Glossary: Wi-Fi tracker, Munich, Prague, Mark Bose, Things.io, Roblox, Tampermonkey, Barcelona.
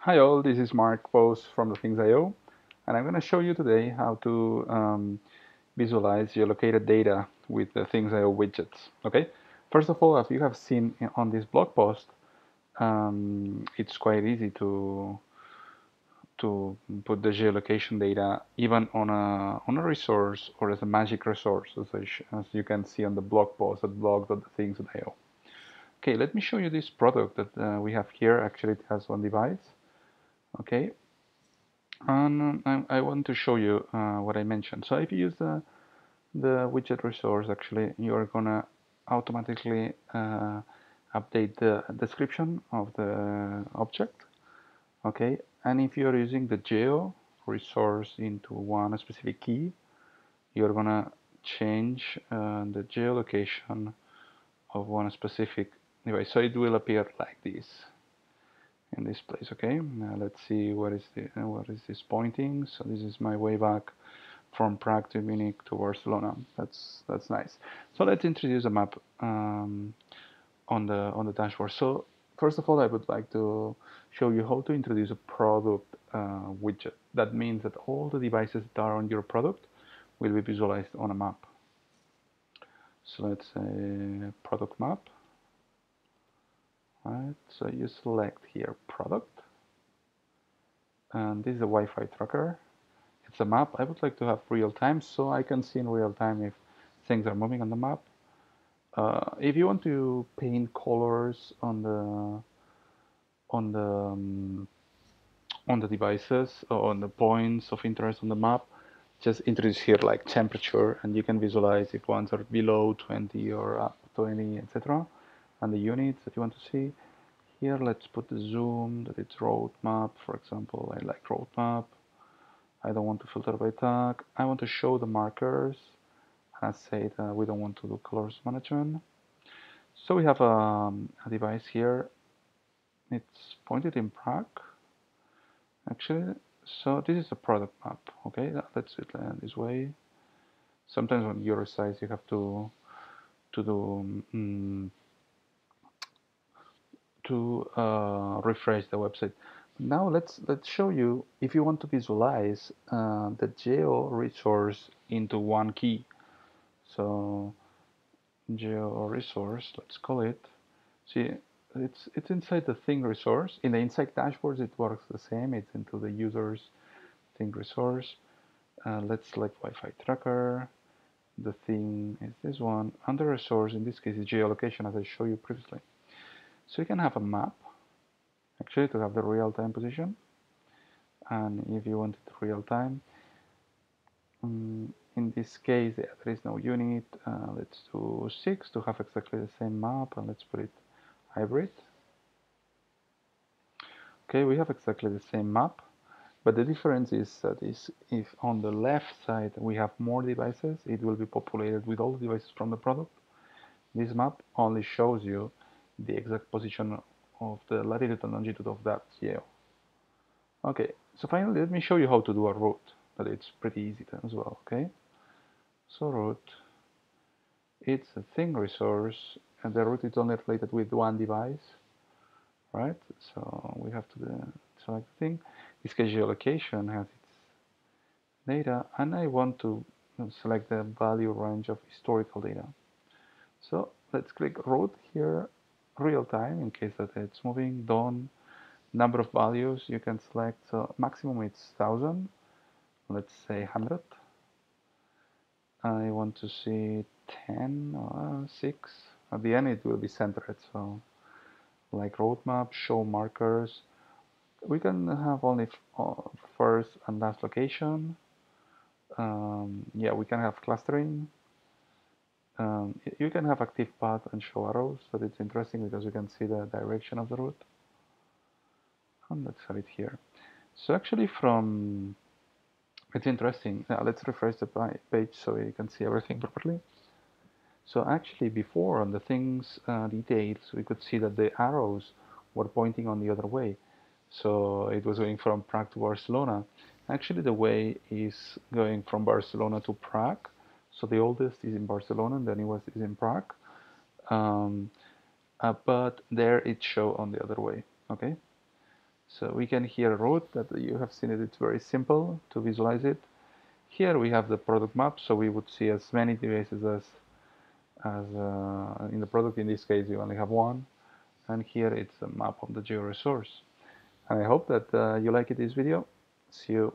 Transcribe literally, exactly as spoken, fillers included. Hi all, this is Mark Bose from the Things dot i o, and I'm going to show you today how to um, visualize your located data with the Things dot i o widgets. Okay, first of all, as you have seen on this blog post, um, it's quite easy to to put the geolocation data even on a on a resource or as a magic resource, as, as you can see on the blog post at blog dot things dot i o. Okay, let me show you this product that uh, we have here. Actually, it has one device. Okay, and um, I, I want to show you uh, what I mentioned. So if you use the, the widget resource, actually you are gonna automatically uh, update the description of the object. Okay, and if you are using the geo resource into one specific key, you are gonna change uh, the geolocation of one specific device. So it will appear like this. In this place, okay. Now let's see what is the uh, what is this pointing. So this is my way back from Prague to Munich to Barcelona. That's that's nice. So let's introduce a map um, on the on the dashboard. So first of all, I would like to show you how to introduce a product uh, widget. That means that all the devices that are on your product will be visualized on a map. So let's say product map. Right, so you select here product, and this is a Wi-Fi tracker. It's a map. I would like to have real time, so I can see in real time if things are moving on the map. Uh, if you want to paint colors on the on the um, on the devices or on the points of interest on the map, just introduce here like temperature, and you can visualize if ones are below twenty or up twenty, et cetera. And the units that you want to see here. Let's put the zoom that it's roadmap, for example. I like roadmap. I don't want to filter by tag. I want to show the markers. I say that we don't want to do colors management. So we have um, a device here. It's pointed in Prague, actually. So this is a product map. Okay, let's do it this way. Sometimes on your size you have to to do. Um, to uh, refresh the website. Now let's let's show you if you want to visualize uh, the geo resource into one key. So geo resource, let's call it. See, it's it's inside the thing resource. In the inside dashboards, it works the same. It's into the users thing resource. Uh, let's select Wi-Fi tracker. The thing is this one. And the resource in this case is geolocation, as I showed you previously. So you can have a map, actually, to have the real-time position, and if you want it real-time, um, in this case yeah, there is no unit. Uh, let's do six to have exactly the same map, and let's put it hybrid. Okay, we have exactly the same map, but the difference is that is if on the left side we have more devices, it will be populated with all the devices from the product. This map only shows you the exact position of the latitude and longitude of that geo. Okay, so finally let me show you how to do a route, but it's pretty easy as well. Okay, so route, it's a thing resource, and the route is only related with one device, right? So we have to select the thing. This case geolocation has its data, and I want to select the value range of historical data. So let's click route here, real time, in case that it's moving. Done. Number of values you can select. So maximum it's thousand. Let's say one hundred. I want to see ten or six. At the end it will be centered. So like roadmap, show markers. We can have only first and last location. Um, yeah, we can have clustering. Um, you can have active path and show arrows, but it's interesting because you can see the direction of the route. And let's have it here. So actually from, it's interesting. Now let's refresh the page so you can see everything properly. So actually before on the things uh, details, we could see that the arrows were pointing on the other way. So it was going from Prague to Barcelona. Actually the way is going from Barcelona to Prague. So the oldest is in Barcelona and the newest is in Prague, um, uh, but there it shows on the other way. Okay, So we can here route that you have seen it. It's very simple to visualize it. Here we have the product map, so we would see as many devices as as uh, in the product. In this case, you only have one, and here it's a map of the geo resource. And I hope that uh, you like it, this video. See you.